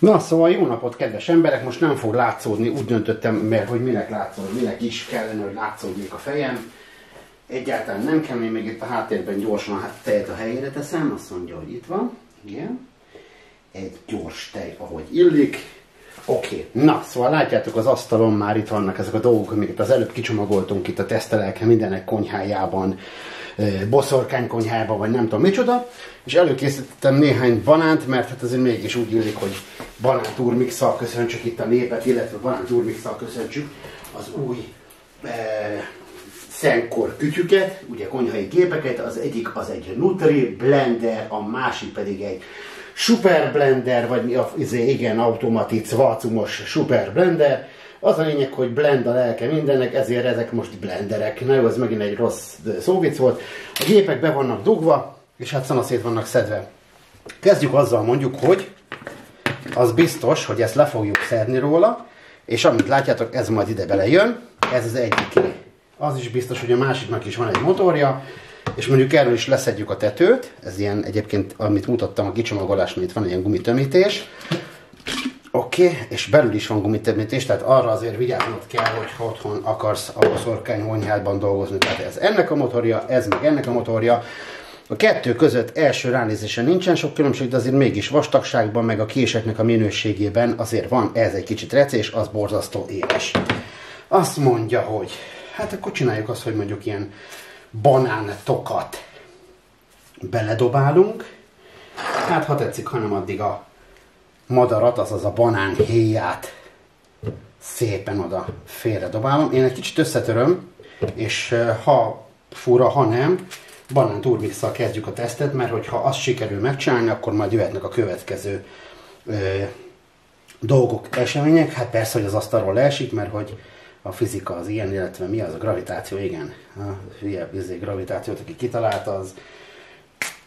Na, szóval jó napot, kedves emberek! Most nem fog látszódni, úgy döntöttem, mert hogy minek látszódni, minek is kellene, hogy látszódjék a fejem. Egyáltalán nem kell, még itt a háttérben gyorsan tejet a helyére teszem, azt mondja, hogy itt van. Igen. Egy gyors tej, ahogy illik. Oké, na, szóval látjátok, az asztalon már itt vannak ezek a dolgok, amiket az előbb kicsomagoltunk itt a tesztelek mindenek konyhájában, boszorkány konyhájában, vagy nem tudom micsoda, és előkészítettem néhány banánt, mert hát azért mégis úgy illik, hogy banánt úrmixszal köszöntsük itt a népet, illetve banánt úrmixszal köszöntsük az új Sencor kütyüket, ugye konyhai gépeket, az egyik az egy Nutri Blender, a másik pedig egy Super Blender, vagy mi a, igen, automatic, vacumos Super Blender. Az a lényeg, hogy blend a lelke mindennek, ezért ezek most blenderek. Na jó, ez megint egy rossz szóvic volt. A gépek be vannak dugva, és hát szanaszét vannak szedve. Kezdjük azzal mondjuk, hogy az biztos, hogy ezt le fogjuk szedni róla, és amit látjátok, ez majd ide belejön, ez az egyiké. Az is biztos, hogy a másiknak is van egy motorja, és mondjuk erről is leszedjük a tetőt, ez ilyen egyébként, amit mutattam a kicsomagolásnál, itt van ilyen gumitömítés. Oké, és belül is van gumitömítés, tehát arra azért vigyáznod kell, hogy otthon akarsz a boszorkányhonyhádban dolgozni. Tehát ez ennek a motorja, ez meg ennek a motorja. A kettő között első ránézésen nincsen sok különbség, de azért mégis vastagságban, meg a késeknek a minőségében azért van, ez egy kicsit recés, az borzasztó éles. Azt mondja, hogy hát akkor csináljuk azt, hogy mondjuk ilyen banántokat beledobálunk, hát ha tetszik, hanem addig a madarat, azaz a banán héját szépen oda félredobálom. Én egy kicsit összetöröm, és ha fura, ha nem, banánt úrmixszal kezdjük a tesztet, mert hogyha azt sikerül megcsinálni, akkor majd jöhetnek a következő dolgok, események. Hát persze, hogy az asztalról leesik, mert hogy a fizika az ilyen, illetve mi az? A gravitáció, igen. A gravitációt, aki kitalálta, az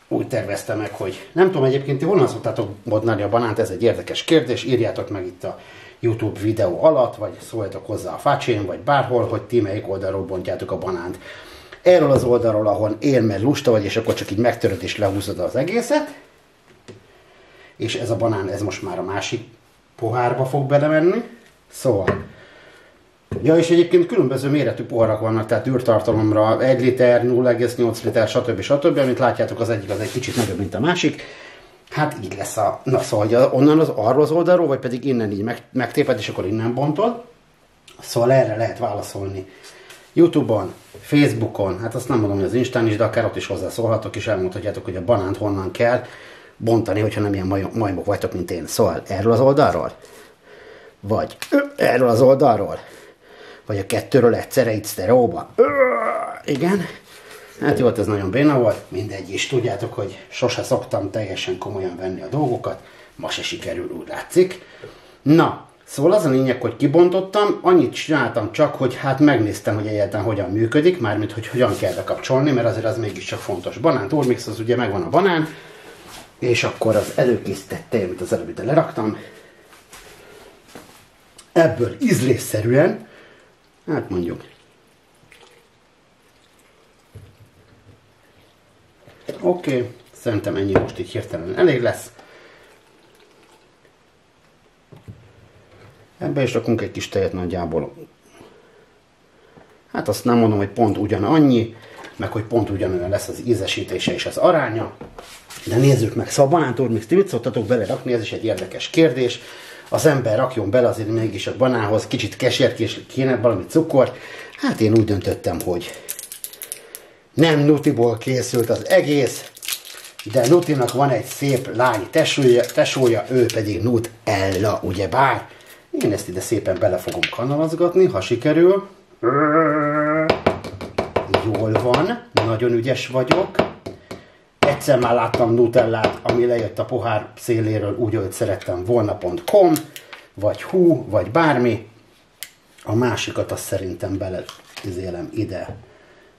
úgy tervezte meg, hogy... Nem tudom, egyébként ti honnan szoktátok bodnálni a banánt, ez egy érdekes kérdés, írjátok meg itt a YouTube videó alatt, vagy szóljatok hozzá a fácsén, vagy bárhol, hogy ti melyik oldalról bontjátok a banánt. Erről az oldalról, ahol él, mert lusta vagy, és akkor csak így megtöröd és lehúzod az egészet. És ez a banán, ez most már a másik pohárba fog belemenni. Szóval... Ja, és egyébként különböző méretű poharak vannak, tehát űrtartalomra 1 liter, 0,8 liter, stb. Stb. Amit látjátok, az egyik az egy kicsit nagyobb, mint a másik. Hát így lesz a... Na szóval, onnan az arról az oldalról, vagy pedig innen így megtéped, és akkor innen bontod. Szóval erre lehet válaszolni. YouTube-on, Facebookon, hát azt nem mondom, hogy az Instán is, de akár ott is hozzászólhatok, és elmondhatjátok, hogy a banánt honnan kell bontani, hogyha nem ilyen majmok vagytok, mint én. Szóval erről az oldalról? Vagy erről az oldalról? Vagy a kettőről egyszerre itt sztereóba. Igen. Hát jó, ez nagyon béna volt. Mindegy is. Tudjátok, hogy sose szoktam teljesen komolyan venni a dolgokat. Ma se sikerül, úgy látszik. Na, szóval az a lényeg, hogy kibontottam. Annyit csináltam csak, hogy hát megnéztem, hogy egyáltalán hogyan működik. Mármint, hogy hogyan kell bekapcsolni, mert azért az mégiscsak fontos. Banánt úrmix, az ugye megvan a banán. És akkor az előkészített tej, amit az előbb ide leraktam. Ebből ízlésszerűen, hát mondjuk. Oké, szerintem ennyi most így hirtelen elég lesz. Ebbe is rakunk egy kis tejet nagyjából. Hát azt nem mondom, hogy pont ugyanannyi, meg hogy pont ugyanolyan lesz az ízesítése és az aránya. De nézzük meg, szóval a banánt úrmix, ti mit szoktatok belerakni, ez is egy érdekes kérdés. Az ember rakjon bele azért mégis a banánhoz, kicsit keserkés kéne, valami cukor. Hát én úgy döntöttem, hogy nem nutiból készült az egész, de Nutinak van egy szép lány tesója, ő pedig Nutella, ugyebár. Én ezt ide szépen bele fogom kanalazgatni, ha sikerül. Jól van, nagyon ügyes vagyok. Egyszer már láttam Nutellát, ami lejött a pohár széléről, úgy, ahogy szerettem volna, .com, vagy hú, vagy bármi. A másikat azt szerintem belezélem ide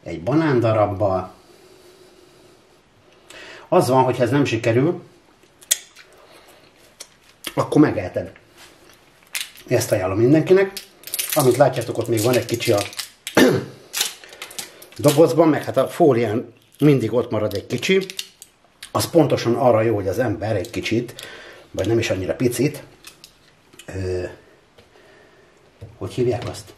egy banándarabbal. Az van, hogyha ez nem sikerül, akkor megeheted. Ezt ajánlom mindenkinek. Amit látjátok, ott még van egy kicsi a dobozban, meg hát a fólián mindig ott marad egy kicsi. Az pontosan arra jó, hogy az ember egy kicsit, vagy nem is annyira picit, hogy hívják azt?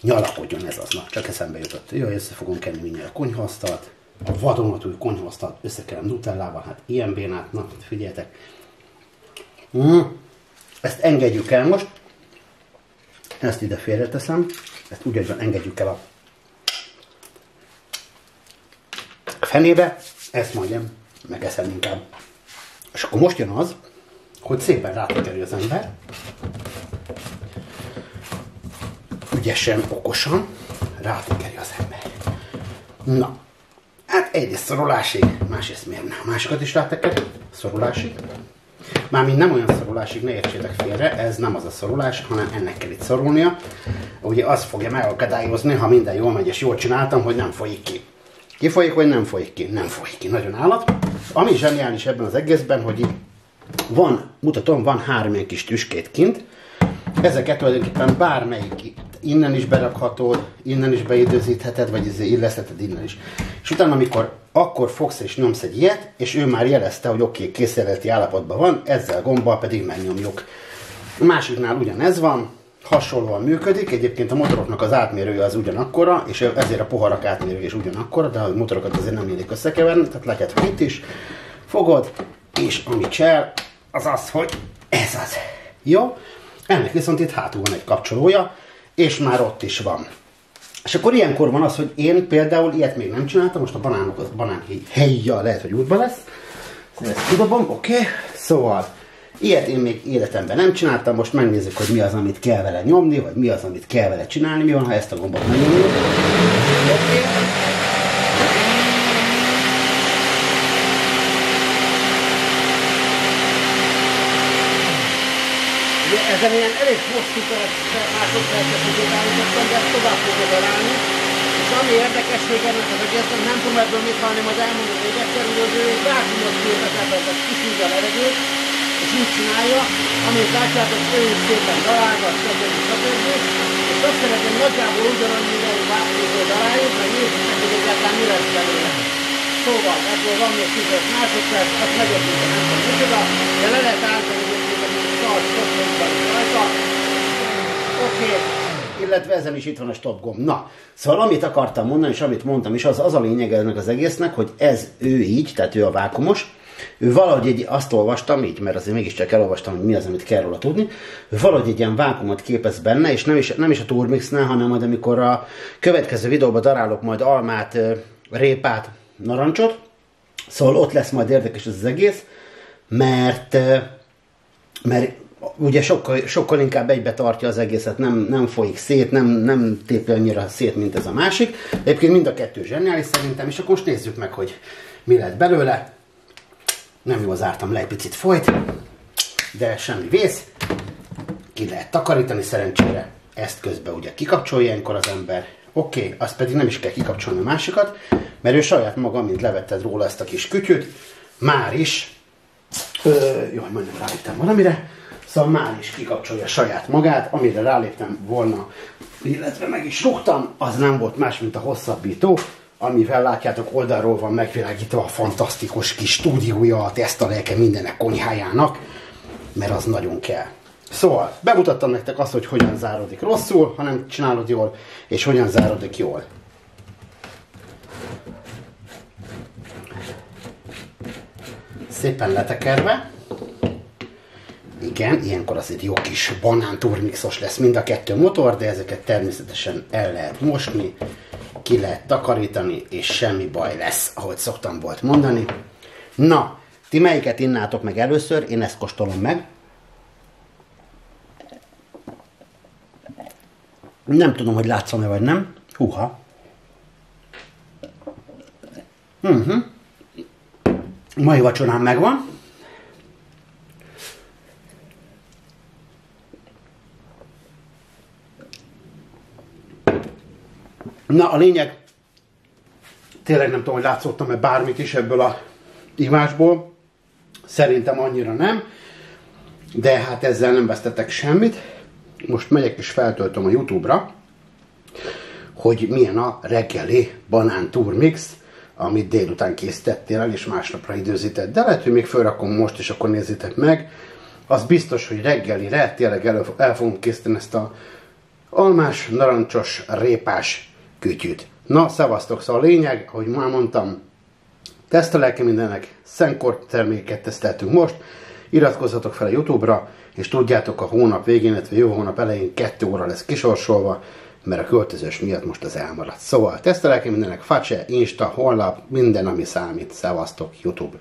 Nyalakodjon, ez az, na, csak eszembe jutott. Jaj, össze fogom kenni mindjárt a konyhaasztalt, a vadonatúj konyhaasztalt összekelem nutellával, hát ilyen bénát, na, figyeljetek. Ezt engedjük el most, ezt ide félreteszem, ezt ugyanúgy engedjük el a fenébe, ezt majdnem megeszem inkább. És akkor most jön az, hogy szépen rátekerül az ember, ügyesen, okosan rátekerül az ember. Na, hát egyrészt szorulásig, másrészt miért nem, másikat is rátekerül, szorulásig. Mármint nem olyan szorulásig, ne értsétek félre, ez nem az a szorulás, hanem ennek kell itt szorulnia. Ugye az fogja megakadályozni, ha minden jól megy és jól csináltam, hogy nem folyik ki. Kifolyik, vagy nem folyik ki? Nem folyik ki. Nagyon állat. Ami zseniális ebben az egészben, hogy van, mutatom, van három ilyen kis tüskét kint. Ezeket tulajdonképpen bármelyik innen is berakhatod, innen is beidőzítheted, vagy illesztheted innen is. És utána, amikor akkor fogsz és nyomsz egy ilyet, és ő már jelezte, hogy oké, készleti állapotban van, ezzel gombbal pedig megnyomjuk. A másiknál ugyanez van, hasonlóan működik, egyébként a motoroknak az átmérője az ugyanakkora, és ezért a poharak átmérője is ugyanakkora, de a motorokat azért nem illik összekeverni, tehát leket itt is fogod, és amit csel, az az, hogy ez az. Jó? Ennek viszont itt hátul van egy kapcsolója, és már ott is van. És akkor ilyenkor van az, hogy én például ilyet még nem csináltam, most a banánok, az banán helyja lehet, hogy útba lesz. Ezt kidobom, oké? Szóval ilyet én még életemben nem csináltam, most megnézzük, hogy mi az, amit kell vele nyomni, vagy mi az, amit kell vele csinálni, mi van, ha ezt a gombot megnyomjuk. Oké. Ezen ilyen elég hosszú másodpercet idővállítottam, de ezt tovább fogod elállni. És ami érdekes, hogy ennek az egészen nem tudom ebből mit hallni, majd elmondom végekkel, hogy az ő vákumot képes ebben, tehát kiszúrja a levegőt, és úgy csinálja, amit látjátok, ő is szépen találgat, stb. És azt szeretném nagyjából ugyanannyi ideig vákumot elálljuk, mert nézzük meg, hogy egyáltalán mi lesz belőle. Szóval, ebből van még 15 másodperc, azt megértünk, nem tudom micsoda, de le lehet állítani, oké, illetve ezen is itt van a stop gomb. Na, szóval amit akartam mondani, és amit mondtam is, az a lényege ennek az egésznek, hogy ez ő így, tehát ő a vákumos, ő valahogy egy, azt olvastam így, mert azért mégiscsak elolvastam, hogy mi az, amit kell róla tudni, ő valahogy egy ilyen vákumot képez benne, és nem is a turmixnál, hanem majd amikor a következő videóban darálok majd almát, répát, narancsot, szóval ott lesz majd érdekes ez az egész, mert ugye sokkal inkább egybe tartja az egészet, nem folyik szét, nem tépli annyira szét, mint ez a másik. Egyébként mind a kettő zseniális szerintem, és akkor most nézzük meg, hogy mi lett belőle. Nem jól zártam le, egy picit folyt, de semmi vész. Ki lehet takarítani szerencsére, ezt közben ugye kikapcsolja ilyenkor az ember. Oké, azt pedig nem is kell kikapcsolni a másikat, mert ő saját maga, mint levetted róla ezt a kis kütyüt, már is jaj, majdnem ráléptem valamire. Szóval már is kikapcsolja saját magát, amire ráléptem volna, illetve meg is rúgtam, az nem volt más, mint a hosszabbító, amivel látjátok oldalról van megvilágítva a fantasztikus kis stúdiója, a tesztelelke mindenek konyhájának, mert az nagyon kell. Szóval bemutattam nektek azt, hogy hogyan záródik rosszul, ha nem csinálod jól, és hogyan záródik jól. Szépen letekerve. Igen, ilyenkor azért jó kis banánturmixos lesz mind a kettő motor, de ezeket természetesen el lehet mosni, ki lehet takarítani, és semmi baj lesz, ahogy szoktam volt mondani. Na, ti melyiket innátok meg először? Én ezt kóstolom meg. Nem tudom, hogy látszom-e vagy nem. Húha. Mai vacsorám megvan. Na, a lényeg, tényleg nem tudom, hogy látszottam-e bármit is ebből a ivásból. Szerintem annyira nem, de hát ezzel nem vesztetek semmit. Most megyek és feltöltöm a YouTube-ra, hogy milyen a reggeli banánturmix, amit délután készítettél el, és másnapra időzített. De lehet, hogy még fölrakom most, és akkor nézzétek meg. az biztos, hogy reggelire tényleg el fogunk készíteni ezt a almás, narancsos, répás kütyűt. Na, szevasztok! Szóval a lényeg, ahogy már mondtam, tesztelek mindennek, Sencor terméket teszteltünk most, iratkozzatok fel a YouTube-ra, és tudjátok, a hónap végén, illetve jó hónap elején 2 óra lesz kisorsolva, mert a költözés miatt most az elmaradt. Szóval tesztelek mindennek, Face, Insta, honlap, minden, ami számít. Szevasztok, YouTube!